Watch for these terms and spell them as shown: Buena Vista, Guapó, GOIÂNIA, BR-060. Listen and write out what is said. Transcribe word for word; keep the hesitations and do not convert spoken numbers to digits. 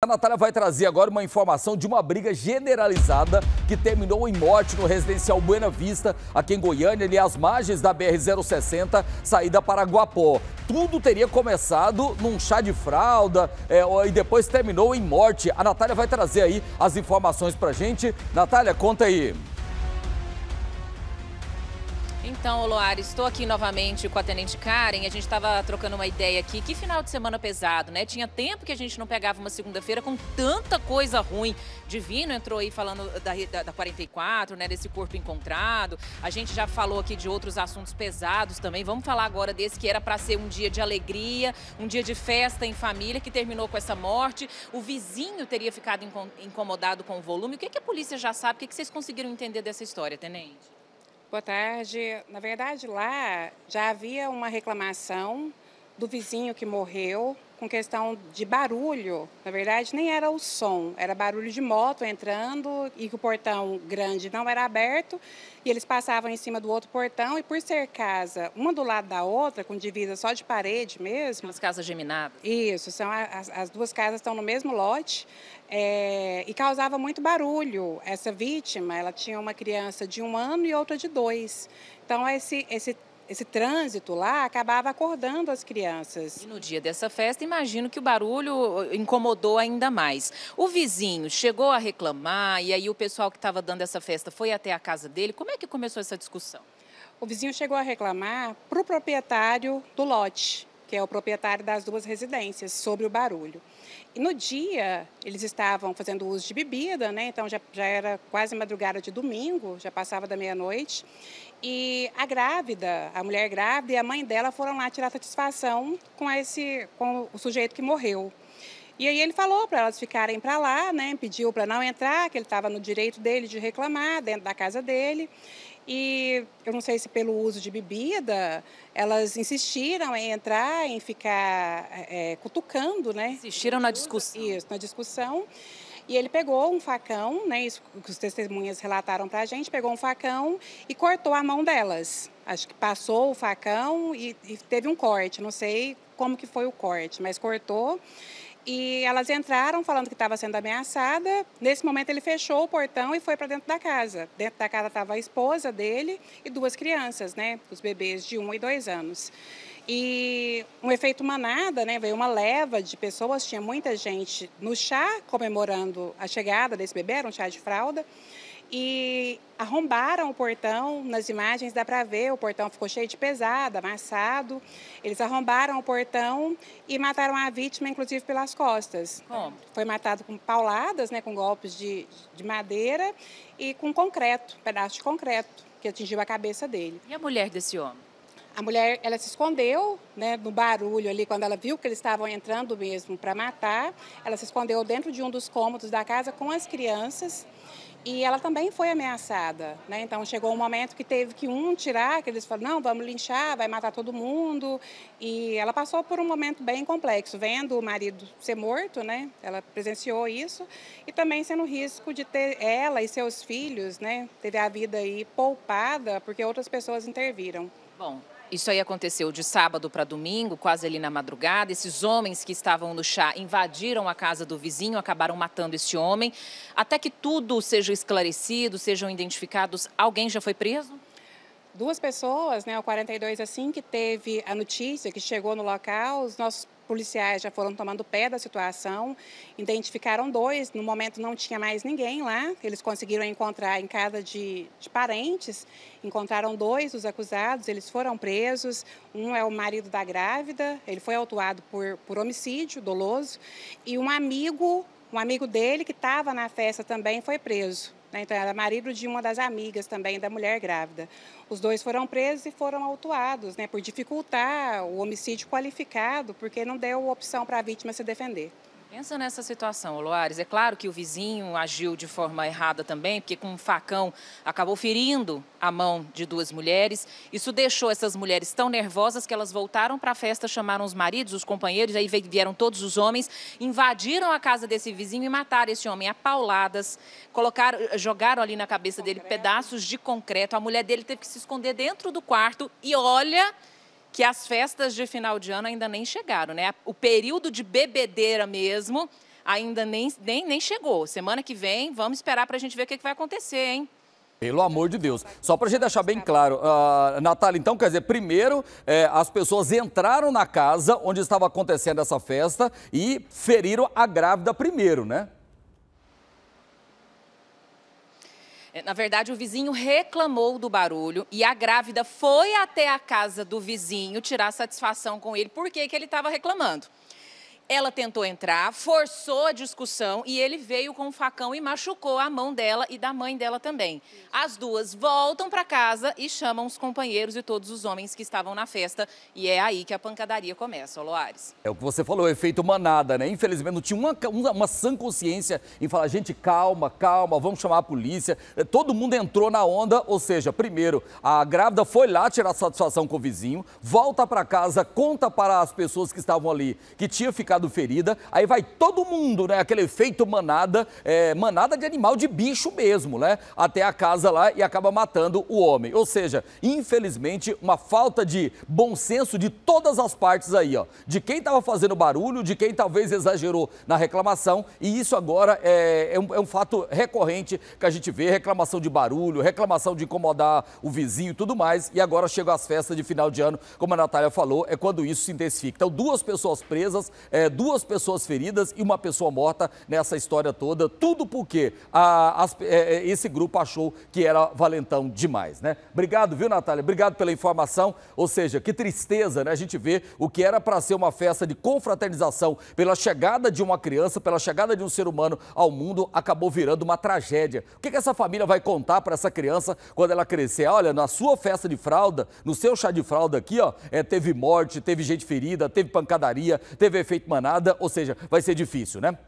A Natália vai trazer agora uma informação de uma briga generalizada que terminou em morte no residencial Buena Vista, aqui em Goiânia, ali às margens da B R zero sessenta, saída para Guapó. Tudo teria começado num chá de fralda é, e depois terminou em morte. A Natália vai trazer aí as informações pra gente. Natália, conta aí. Então, Loara, estou aqui novamente com a Tenente Karen. A gente estava trocando uma ideia aqui. Que final de semana pesado, né? Tinha tempo que a gente não pegava uma segunda-feira com tanta coisa ruim. Divino entrou aí falando da, da, da quarenta e quatro, né? Desse corpo encontrado. A gente já falou aqui de outros assuntos pesados também. Vamos falar agora desse que era para ser um dia de alegria, um dia de festa em família, que terminou com essa morte. O vizinho teria ficado incomodado com o volume. O que é que a polícia já sabe? O que é que vocês conseguiram entender dessa história, Tenente? Boa tarde. Na verdade, lá já havia uma reclamação do vizinho que morreu com questão de barulho. Na verdade, nem era o som, era barulho de moto entrando e que o portão grande não era aberto e eles passavam em cima do outro portão e por ser casa, uma do lado da outra, com divisa só de parede mesmo. As casas geminadas. Isso, são as, as duas casas estão no mesmo lote é, e causava muito barulho. Essa vítima, ela tinha uma criança de um ano e outra de dois. Então, esse, esse Esse trânsito lá acabava acordando as crianças. E no dia dessa festa, imagino que o barulho incomodou ainda mais. O vizinho chegou a reclamar e aí o pessoal que estava dando essa festa foi até a casa dele. Como é que começou essa discussão? O vizinho chegou a reclamar para o proprietário do lote, que é o proprietário das duas residências, sobre o barulho. E no dia, eles estavam fazendo uso de bebida, né? Então já, já era quase madrugada de domingo, já passava da meia-noite. E a grávida, a mulher grávida e a mãe dela foram lá tirar satisfação com, esse, com o sujeito que morreu. E aí ele falou para elas ficarem para lá, né? Pediu para não entrar, que ele estava no direito dele de reclamar dentro da casa dele. E eu não sei se pelo uso de bebida, elas insistiram em entrar, em ficar é, cutucando, né? Insistiram na discussão. Isso, na discussão. E ele pegou um facão, né, isso que os testemunhas relataram para a gente, pegou um facão e cortou a mão delas. Acho que passou o facão e, e teve um corte, não sei como que foi o corte, mas cortou. E elas entraram falando que estava sendo ameaçada. Nesse momento ele fechou o portão e foi para dentro da casa. Dentro da casa estava a esposa dele e duas crianças, né, os bebês de um e dois anos. E um efeito manada, né, veio uma leva de pessoas, tinha muita gente no chá comemorando a chegada desse bebê, era um chá de fralda, e arrombaram o portão. Nas imagens dá para ver, o portão ficou cheio de pesada, amassado, eles arrombaram o portão e mataram a vítima, inclusive pelas costas. Como? Foi matado com pauladas, né, com golpes de, de madeira e com concreto, pedaço de concreto que atingiu a cabeça dele. E a mulher desse homem? A mulher, ela se escondeu, né, no barulho ali, quando ela viu que eles estavam entrando mesmo para matar, ela se escondeu dentro de um dos cômodos da casa com as crianças e ela também foi ameaçada, né? Então chegou um momento que teve que um tirar, que eles falaram, não, vamos linchar, vai matar todo mundo. E ela passou por um momento bem complexo, vendo o marido ser morto, né? Ela presenciou isso e também sendo risco de ter ela e seus filhos, né? Teve a vida aí poupada porque outras pessoas interviram. Bom, isso aí aconteceu de sábado para domingo, quase ali na madrugada. Esses homens que estavam no chá invadiram a casa do vizinho, acabaram matando esse homem. Até que tudo seja esclarecido, sejam identificados, alguém já foi preso? Duas pessoas, né, o quarenta e dois, assim que teve a notícia, que chegou no local, os nossos policiais já foram tomando pé da situação, identificaram dois, no momento não tinha mais ninguém lá, eles conseguiram encontrar em casa de, de parentes, encontraram dois dos acusados, eles foram presos, um é o marido da grávida, ele foi autuado por, por homicídio doloso, e um amigo, um amigo dele que estava na festa também foi preso. Então, era marido de uma das amigas também, da mulher grávida. Os dois foram presos e foram autuados, né, por dificultar o homicídio qualificado, porque não deu opção para a vítima se defender. Pensa nessa situação, Loares. É claro que o vizinho agiu de forma errada também, porque com um facão acabou ferindo a mão de duas mulheres. Isso deixou essas mulheres tão nervosas que elas voltaram para a festa, chamaram os maridos, os companheiros, aí vieram todos os homens, invadiram a casa desse vizinho e mataram esse homem a pauladas, colocaram, jogaram ali na cabeça dele pedaços de concreto. A mulher dele teve que se esconder dentro do quarto e olha que as festas de final de ano ainda nem chegaram, né? O período de bebedeira mesmo ainda nem, nem, nem chegou. Semana que vem, vamos esperar para a gente ver o que, que vai acontecer, hein? Pelo amor de Deus. Só para a gente deixar bem claro, uh, Natália, então, quer dizer, primeiro, eh, as pessoas entraram na casa onde estava acontecendo essa festa e feriram a grávida primeiro, né? Na verdade, o vizinho reclamou do barulho e a grávida foi até a casa do vizinho tirar satisfação com ele. Por que que ele estava reclamando? Ela tentou entrar, forçou a discussão e ele veio com um facão e machucou a mão dela e da mãe dela também. As duas voltam para casa e chamam os companheiros e todos os homens que estavam na festa. E é aí que a pancadaria começa, Loares. É o que você falou, o efeito manada, né? Infelizmente, não tinha uma, uma, uma sã consciência em falar, gente, calma, calma, vamos chamar a polícia. Todo mundo entrou na onda, ou seja, primeiro, a grávida foi lá tirar satisfação com o vizinho, volta para casa, conta para as pessoas que estavam ali, que tinha ficado ferida, aí vai todo mundo, né? Aquele efeito manada, é, manada de animal, de bicho mesmo, né? Até a casa lá e acaba matando o homem. Ou seja, infelizmente, uma falta de bom senso de todas as partes aí, ó. De quem estava fazendo barulho, de quem talvez exagerou na reclamação, e isso agora é, é, um, é um fato recorrente que a gente vê, reclamação de barulho, reclamação de incomodar o vizinho e tudo mais, e agora chegam as festas de final de ano, como a Natália falou, é quando isso se intensifica. Então, duas pessoas presas, é, duas pessoas feridas e uma pessoa morta nessa história toda, tudo porque a, as, é, esse grupo achou que era valentão demais, né? Obrigado, viu, Natália? Obrigado pela informação. Ou seja, que tristeza, né? A gente vê o que era para ser uma festa de confraternização pela chegada de uma criança, pela chegada de um ser humano ao mundo, acabou virando uma tragédia. O que, que essa família vai contar para essa criança quando ela crescer? Olha, na sua festa de fralda, no seu chá de fralda aqui, ó, é, teve morte, teve gente ferida, teve pancadaria, teve efeito manada, ou seja, vai ser difícil, né?